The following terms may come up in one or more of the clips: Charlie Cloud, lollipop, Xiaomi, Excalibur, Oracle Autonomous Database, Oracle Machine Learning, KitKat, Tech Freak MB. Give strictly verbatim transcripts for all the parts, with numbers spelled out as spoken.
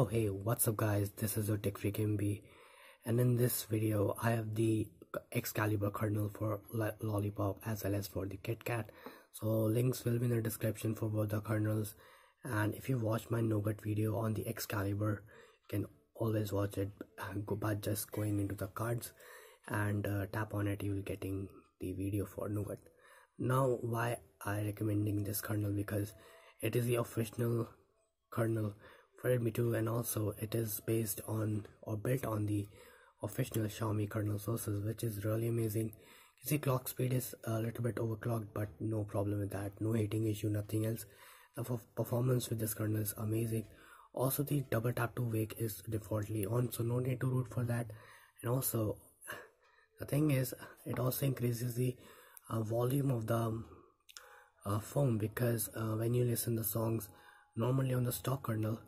So hey, what's up guys, this is your Tech Freak M B, and in this video I have the Excalibur kernel for Lollipop as well as for the KitKat. So links will be in the description for both the kernels, and if you watch my nougat video on the Excalibur, you can always watch it by just going into the cards and uh, tap on it. You will getting the video for nougat. Now why I recommending this kernel? Because it is the official kernel for M B two, and also it is based on or built on the official Xiaomi kernel sources, which is really amazing. You see, clock speed is a little bit overclocked, but no problem with that. No heating issue, nothing else. The performance with this kernel is amazing. Also, the double tap to wake is defaultly on, so no need to root for that. And also, the thing is, it also increases the uh, volume of the uh, phone, because uh, when you listen to songs normally on the stock kernel,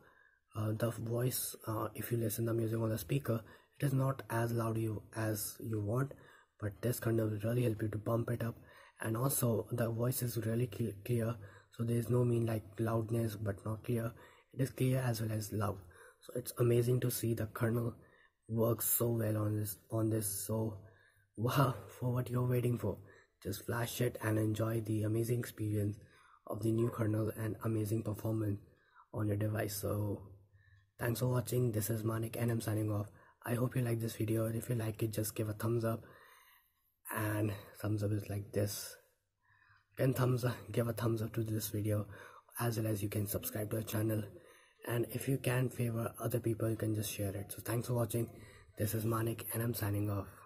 Uh, the voice, uh, if you listen to the music on the speaker, it is not as loud you as you want, but this kernel will really help you to bump it up. And also the voice is really clear, so there is no mean like loudness but not clear. It is clear as well as loud, so it's amazing to see the kernel works so well on this on this so wow, for what you're waiting for, just flash it and enjoy the amazing experience of the new kernel and amazing performance on your device. So thanks for watching. This is Manik and I'm signing off. I hope you like this video. If you like it, just give a thumbs up, and thumbs up is like this. You can thumbs up, give a thumbs up to this video, as well as you can subscribe to our channel, and if you can favor other people, you can just share it. So thanks for watching. This is Manik and I'm signing off.